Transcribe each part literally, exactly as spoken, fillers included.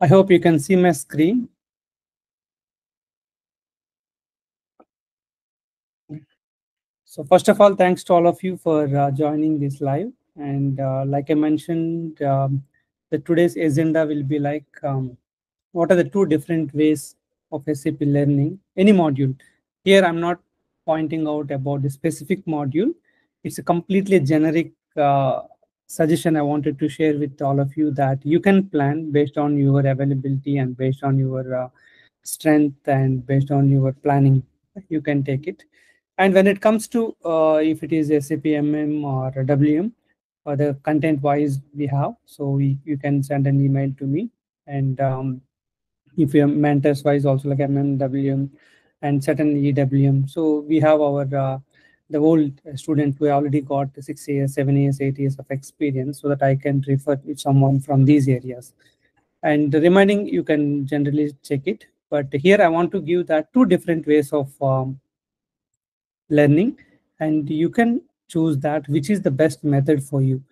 I hope you can see my screen. So first of all, thanks to all of you for uh, joining this live. And uh, like I mentioned, um, the today's agenda will be like, um, what are the two different ways of S A P learning any module? Here, I'm not pointing out about the specific module. It's a completely generic uh, suggestion I wanted to share with all of you that you can plan based on your availability and based on your uh, strength and based on your planning, you can take it. And when it comes to uh, if it is S A P M M or W M, or the content wise we have, so we, you can send an email to me. And um, if your mentors wise also like M M, W M, and certainly E W M. So we have our uh, the old student who already got six years, seven years, eight years of experience, so that I can refer to someone from these areas. And the remaining you can generally check it. But here I want to give that two different ways of um, learning, and you can choose that which is the best method for you,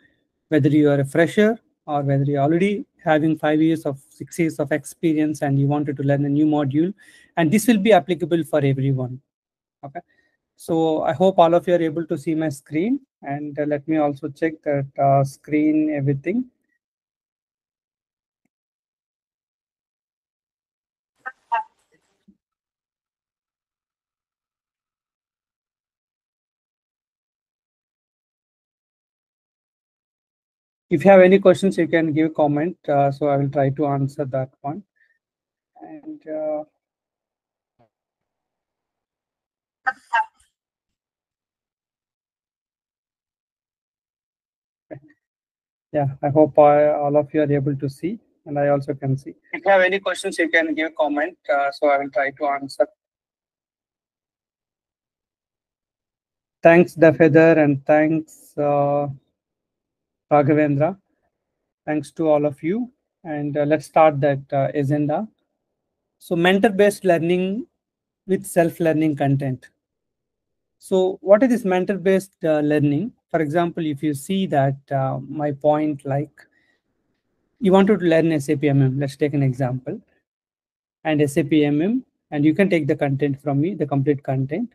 whether you are a fresher or whether you're already having five years of six years of experience and you wanted to learn a new module. And this will be applicable for everyone. Okay. So I hope all of you are able to see my screen, and uh, let me also check that uh, screen, everything. If you have any questions, you can give a comment. Uh, so I will try to answer that one. And uh, yeah, I hope I, all of you are able to see, and I also can see. If you have any questions, you can give a comment. Uh, so I will try to answer. Thanks, Dafedar, and thanks, uh, Raghavendra. Thanks to all of you. And uh, let's start that uh, agenda. So mentor-based learning with self-learning content. So what is this mentor-based uh, learning? For example, if you see that uh, my point, like you wanted to learn S A P M M, let's take an example, and S A P M M, and you can take the content from me, the complete content,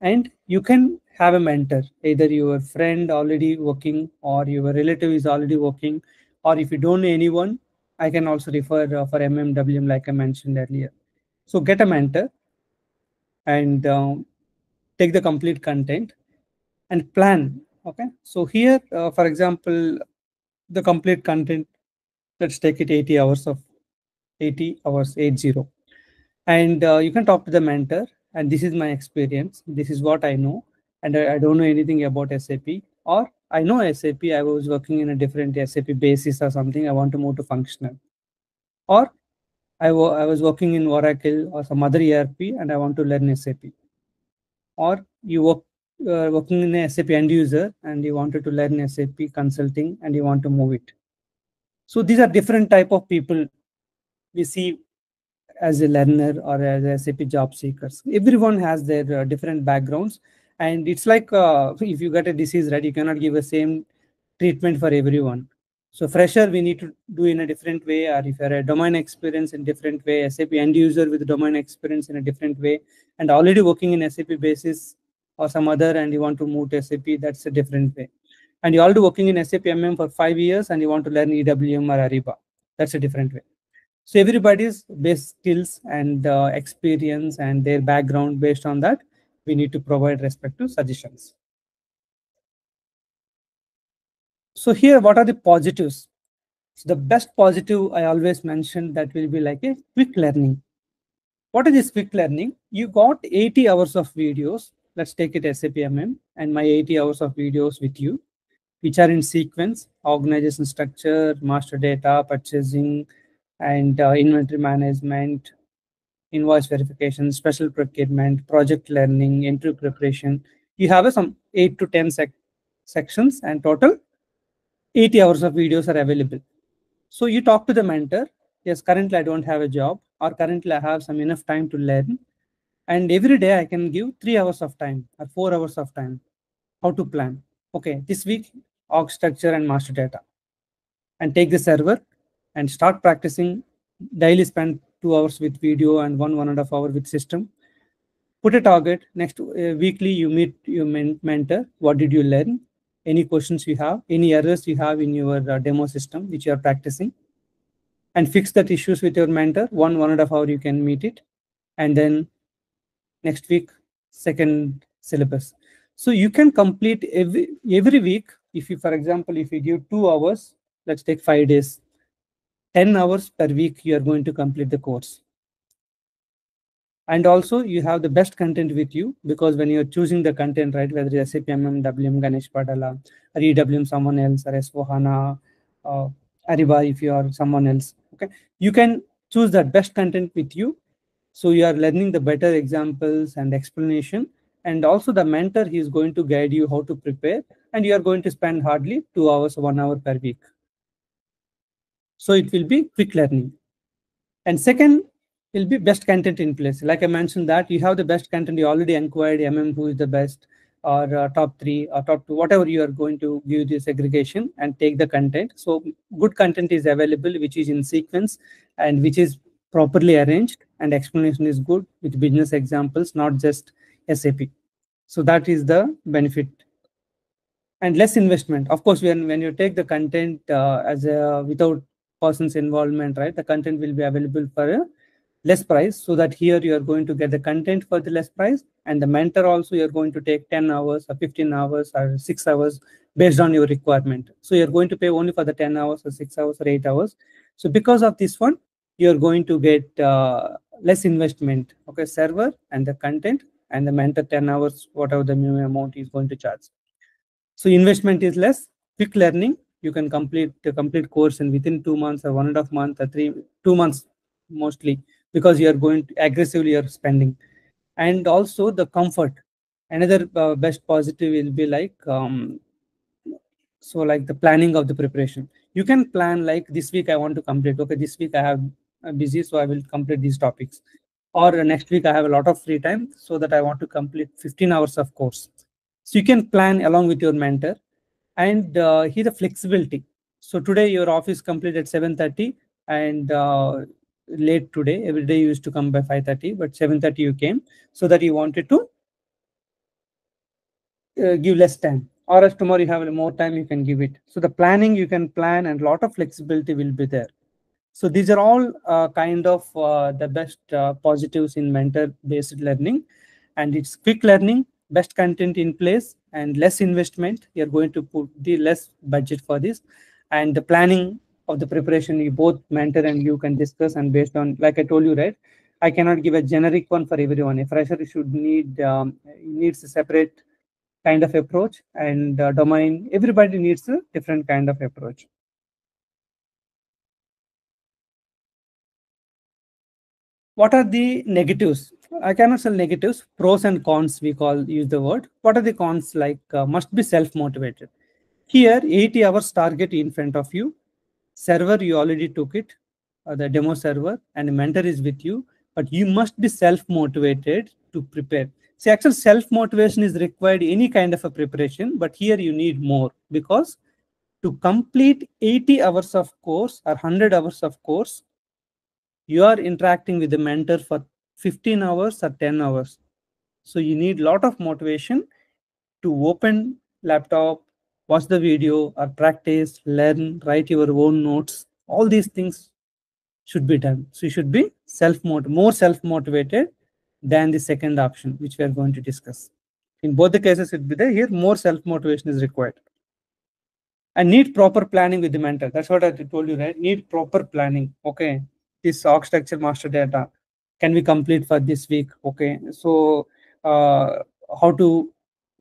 and you can have a mentor, either your friend already working or your relative is already working, or if you don't know anyone, I can also refer uh, for M M W M like I mentioned earlier. So get a mentor and uh, take the complete content and plan. Okay, so here uh, for example, the complete content, let's take it eighty hours of eighty hours eight zero, and uh, you can talk to the mentor, and this is my experience, this is what I know, and I, I don't know anything about S A P, or I know S A P, I was working in a different S A P basis or something, I want to move to functional, or I, I was working in Oracle or some other E R P and I want to learn S A P, or you work Uh, working in a S A P end user and you wanted to learn S A P consulting and you want to move it. So these are different type of people we see as a learner or as S A P job seekers. Everyone has their uh, different backgrounds, and it's like uh, if you get a disease, right, you cannot give the same treatment for everyone. So fresher we need to do in a different way, or if you are a domain experience in different way, S A P end user with domain experience in a different way, and already working in S A P basis or some other, and you want to move to S A P, that's a different way. And you're already working in S A P M M for five years and you want to learn E W M or Ariba, that's a different way. So everybody's base skills and uh, experience and their background, based on that, we need to provide respective suggestions. So here, what are the positives? So the best positive I always mentioned that will be like a quick learning. What is this quick learning? You got eighty hours of videos. Let's take it S A P M M and my eighty hours of videos with you, which are in sequence: organization structure, master data, purchasing, and uh, inventory management, invoice verification, special procurement, project learning, entry preparation. You have uh, some eight to ten sec sections, and total eighty hours of videos are available. So you talk to the mentor. Yes, currently I don't have a job, or currently I have some enough time to learn, and every day I can give three hours of time or four hours of time. How to plan? Okay, this week org structure and master data, and take the server and start practicing. Daily spend two hours with video and one one and a half hour with system. Put a target. Next uh, weekly, you meet your men mentor. What did you learn? Any questions you have? Any errors you have in your uh, demo system which you are practicing? And fix that issues with your mentor. One one and a half hour you can meet it, and then next week second syllabus. So you can complete every every week. If you, for example, if you give two hours, let's take five days. ten hours per week, you are going to complete the course. And also you have the best content with you, because when you're choosing the content, right, whether it's S A P M M, W M, Ganesh Padala, or E W M, someone else, or S four HANA, uh, Ariba, if you are someone else, okay, you can choose that best content with you. So you are learning the better examples and explanation. And also the mentor, he is going to guide you how to prepare, and you are going to spend hardly two hours, one hour per week. So it will be quick learning. And second, it will be best content in place. Like I mentioned that you have the best content. You already inquired M M who is the best, or uh, top three or top two, whatever you are going to give this aggregation and take the content. So good content is available, which is in sequence and which is properly arranged, and explanation is good with business examples, not just S A P. So that is the benefit. And less investment. Of course, when, when you take the content uh, as a, without person's involvement, right, the content will be available for a less price, so that here you are going to get the content for the less price, and the mentor also you are going to take ten hours or fifteen hours or six hours based on your requirement. So you are going to pay only for the ten hours or six hours or eight hours. So because of this one, you are going to get uh, less investment, okay, server and the content, and the mentor ten hours, whatever the minimum amount is going to charge. So investment is less, quick learning. You can complete the complete course in within two months or one and a half month or three, two months mostly, because you are going to aggressively you're spending. And also the comfort. Another uh, best positive will be like, um, so like the planning of the preparation. You can plan like this week I want to complete. Okay, this week I have I'm busy, so I will complete these topics. Or uh, next week I have a lot of free time, so that I want to complete fifteen hours of course. So you can plan along with your mentor, and uh, here's the flexibility. So today your office completed at seven thirty, and uh, late today, every day you used to come by five thirty, but seven thirty you came, so that you wanted to uh, give less time, or as tomorrow you have more time, you can give it. So the planning, you can plan, and a lot of flexibility will be there. So these are all uh, kind of uh, the best uh, positives in mentor-based learning, and it's quick learning, best content in place, and less investment. You're going to put the less budget for this, and the planning of the preparation, you both mentor and you can discuss, and based on, like I told you, right, I cannot give a generic one for everyone. A fresher should need um, needs a separate kind of approach, and uh, domain, everybody needs a different kind of approach. What are the negatives? I cannot say negatives, pros and cons, we call, use the word. What are the cons? Like uh, must be self-motivated. Here, eighty hours target in front of you. Server, you already took it, uh, the demo server, and the mentor is with you, but you must be self-motivated to prepare. See, actual self-motivation is required any kind of a preparation, but here you need more, because to complete eighty hours of course or one hundred hours of course, you are interacting with the mentor for fifteen hours or ten hours. So you need a lot of motivation to open laptop, watch the video, or practice, learn, write your own notes. All these things should be done. So you should be self-mot- more self-motivated than the second option, which we are going to discuss. In both the cases, it will be there. Here, more self-motivation is required. And need proper planning with the mentor. That's what I told you, right? Need proper planning. Okay. This org structure master data, can we complete for this week? Okay, so uh, how to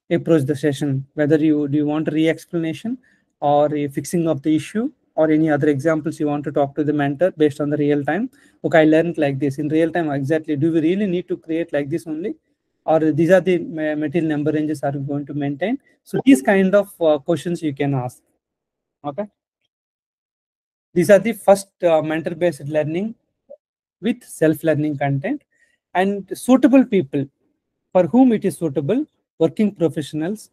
approach the session, whether you do you want a re-explanation or a fixing of the issue or any other examples you want to talk to the mentor based on the real time. Okay, I learned like this in real time, exactly. Do we really need to create like this only? Or these are the material number ranges are we going to maintain? So these kind of uh, questions you can ask, okay? These are the first uh, mentor-based learning with self-learning content, and suitable people for whom it is suitable, working professionals,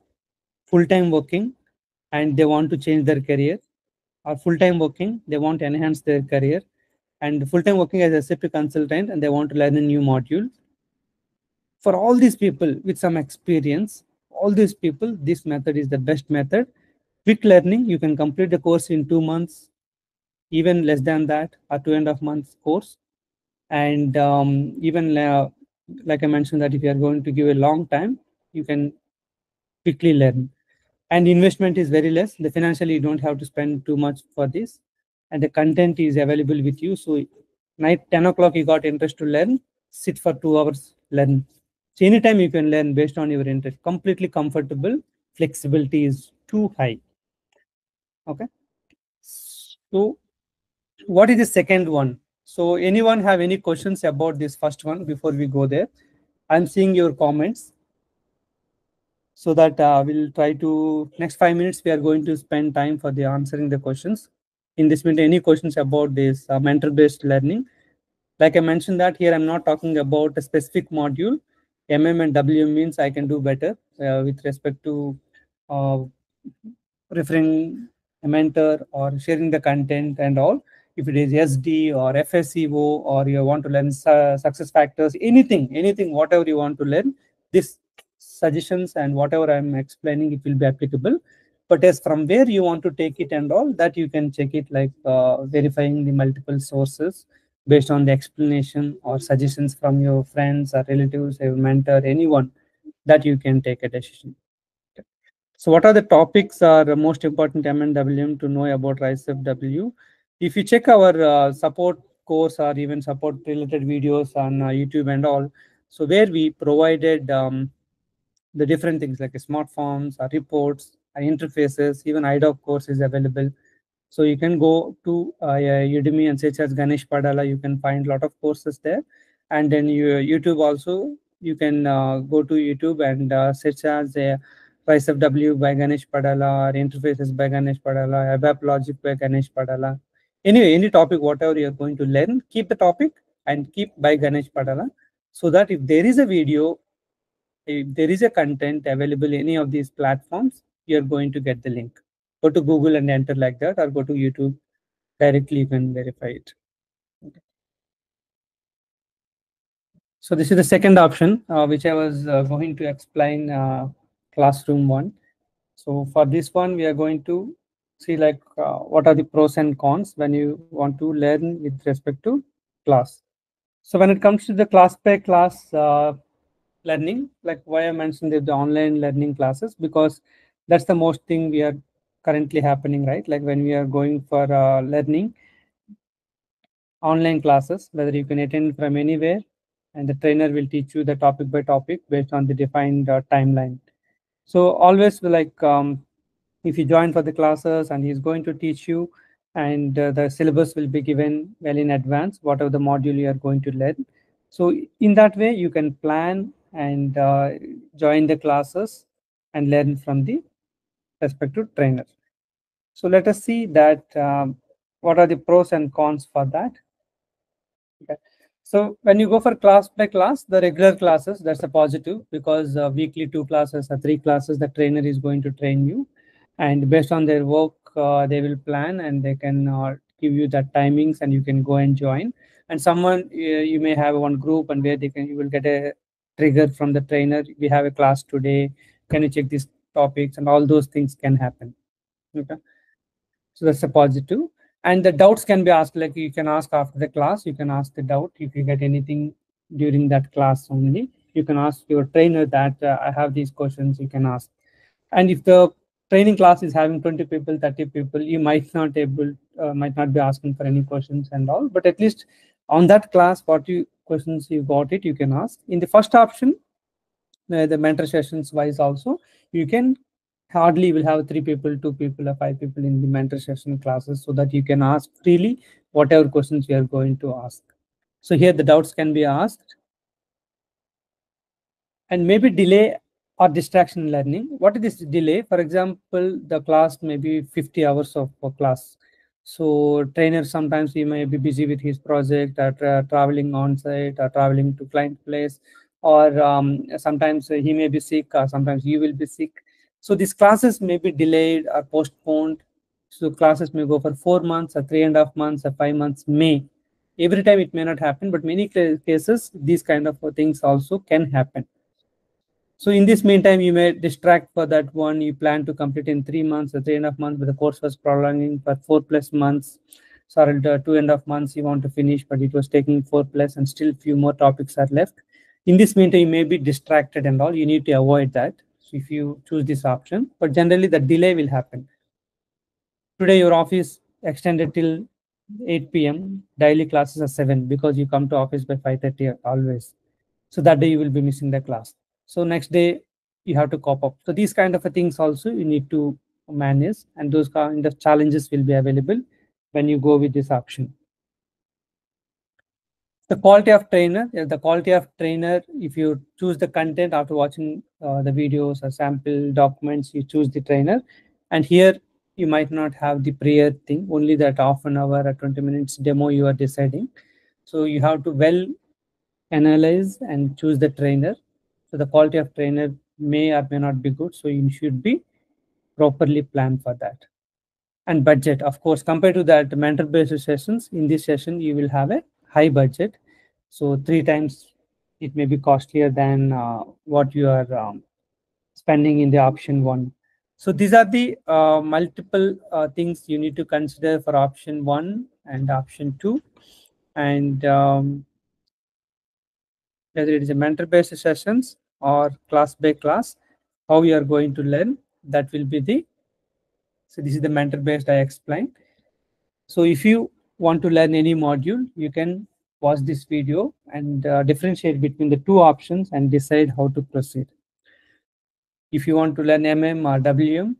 full-time working, and they want to change their career, are full-time working, they want to enhance their career, and full-time working as a S A P consultant, and they want to learn a new module. For all these people with some experience, all these people, this method is the best method. Quick learning, you can complete the course in two months, even less than that, or two and a half months course. And um, even uh, like I mentioned, that if you are going to give a long time, you can quickly learn. And investment is very less. The financially, you don't have to spend too much for this. And the content is available with you. So night ten o'clock, you got interest to learn, sit for two hours, learn. So anytime you can learn based on your interest, completely comfortable, flexibility is too high. Okay. So what is the second one? So anyone have any questions about this first one before we go there? I'm seeing your comments. So that uh, we'll try to, next five minutes, we are going to spend time for the answering the questions. In this minute, any questions about this uh, mentor-based learning? Like I mentioned that here, I'm not talking about a specific module. M M and W M means I can do better uh, with respect to uh, referring a mentor or sharing the content and all. If it is S D or F S E O or you want to learn uh, success factors, anything, anything, whatever you want to learn, this suggestions and whatever I'm explaining, it will be applicable. But as from where you want to take it and all that, you can check it like uh, verifying the multiple sources based on the explanation or suggestions from your friends or relatives, your mentor, anyone, that you can take a decision. Okay. So what are the topics are the most important M and W M to know about RICEFW? If you check our uh, support course or even support related videos on uh, YouTube and all, so where we provided um, the different things like smart forms or reports or interfaces, even I D O C course is available. So you can go to uh, Udemy and search as Ganesh Padala. You can find a lot of courses there. And then you, YouTube also, you can uh, go to YouTube and uh, search as uh, RICEFW by Ganesh Padala or interfaces by Ganesh Padala, A B A P logic by Ganesh Padala. Anyway, any topic, whatever you're going to learn, keep the topic and keep by Ganesh Padala. So that if there is a video, if there is a content available in any of these platforms, you're going to get the link. Go to Google and enter like that, or go to YouTube directly, you can verify it. Okay. So this is the second option, uh, which I was uh, going to explain uh, classroom one. So for this one, we are going to see like uh, what are the pros and cons when you want to learn with respect to class. So when it comes to the class by class uh, learning, like why I mentioned the online learning classes, because that's the most thing we are currently happening, right? Like when we are going for uh, learning online classes, whether you can attend from anywhere and the trainer will teach you the topic by topic based on the defined uh, timeline. So always like um, if you join for the classes and he's going to teach you, and uh, the syllabus will be given well in advance, whatever the module you are going to learn. So in that way, you can plan and uh, join the classes and learn from the respective trainer. So let us see that um, what are the pros and cons for that. Okay. So when you go for class by class, the regular classes, that's a positive, because uh, weekly two classes or three classes, the trainer is going to train you. And based on their work, uh, they will plan and they can uh, give you the timings and you can go and join. And someone, uh, you may have one group and where they can, you will get a trigger from the trainer. We have a class today. Can you check this? Topics and all those things can happen. Okay, so that's a positive. And the doubts can be asked, like you can ask after the class, you can ask the doubt. If you get anything during that class only, you can ask your trainer that uh, I have these questions, you can ask. And if the training class is having twenty people, thirty people, you might not able uh, might not be asking for any questions and all, but at least on that class what you questions you got it, you can ask. In the first option, Uh, the mentor sessions wise also, you can hardly will have three people, two people or five people in the mentor session classes, so that you can ask freely whatever questions you are going to ask. So here the doubts can be asked. And maybe delay or distraction learning. What is this delay? For example, the class may be fifty hours of per class. So trainer, sometimes he may be busy with his project or tra traveling on site or traveling to client place. Or um, sometimes he may be sick, or sometimes you will be sick. So these classes may be delayed or postponed So classes may go for four months or three and a half months or five months may. Every time it may not happen, but many cases, these kind of things also can happen. So in this meantime, you may distract for that one. You plan to complete in three months or three and a half months, but the course was prolonging for four plus months. Sorry, two and a half months you want to finish, but it was taking four plus and still few more topics are left. In this meantime, you may be distracted and all. You need to avoid that so if you choose this option. But generally, the delay will happen. Today, your office extended till eight P M Daily classes are seven because you come to office by five thirty always. So that day, you will be missing the class. So next day, you have to cop up. So these kind of things also you need to manage, and those kind of challenges will be available when you go with this option. The quality of trainer, the quality of trainer, if you choose the content after watching uh, the videos or sample documents, you choose the trainer. And here you might not have the prior thing, only that half an hour or twenty minutes demo you are deciding. So you have to well analyze and choose the trainer. So the quality of trainer may or may not be good. So you should be properly planned for that. And budget, of course, compared to that mentor-based sessions, in this session, you will have a high budget. So three times it may be costlier than uh, what you are um, spending in the option one. So these are the uh, multiple uh, things you need to consider for option one and option two. And um, whether it is a mentor-based sessions or class by class, how you are going to learn, that will be the, so this is the mentor-based I explained. So if you want to learn any module, you can watch this video and uh, differentiate between the two options and decide how to proceed. If you want to learn M M or W M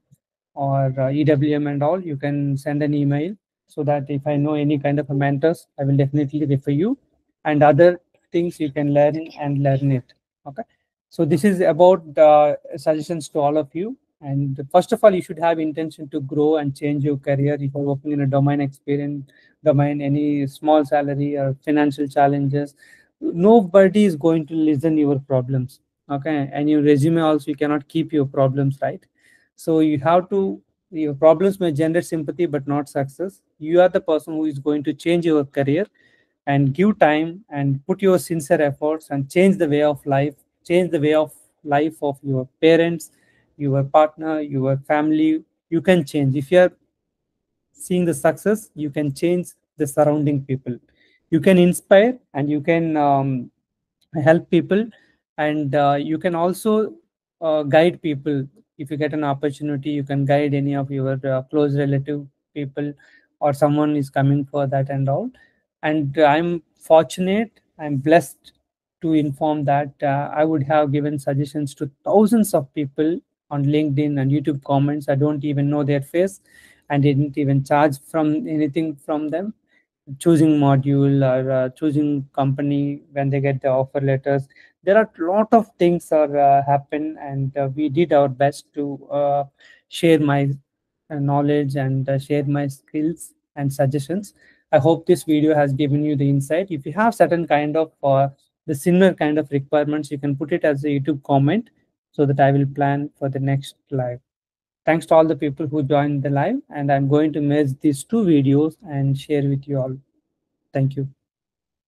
or uh, E W M and all, you can send an email so that if I know any kind of a mentors, I will definitely refer you, and other things you can learn and learn it. Okay. So this is about the suggestions to all of you. And first of all, you should have intention to grow and change your career. If you're working in a domain experience, domain, any small salary or financial challenges, nobody is going to listen to your problems. Okay. And your resume also, you cannot keep your problems, right? So you have to, your problems may generate sympathy, but not success. You are the person who is going to change your career, and give time and put your sincere efforts and change the way of life, change the way of life of your parents, your partner, your family. You can change. If you are seeing the success, you can change the surrounding people. You can inspire and you can um, help people, and uh, you can also uh, guide people. If you get an opportunity, you can guide any of your uh, close relative people, or someone is coming for that and all. And I'm fortunate, I'm blessed to inform that uh, I would have given suggestions to thousands of people on LinkedIn and YouTube comments. I don't even know their face, and didn't even charge from anything from them. Choosing module or uh, choosing company when they get the offer letters. There are a lot of things are uh, happen, and uh, we did our best to uh, share my uh, knowledge and uh, share my skills and suggestions. I hope this video has given you the insight. If you have certain kind of uh, the similar kind of requirements, you can put it as a YouTube comment so that I will plan for the next live. Thanks to all the people who joined the live, and I'm going to merge these two videos and share with you all. Thank you.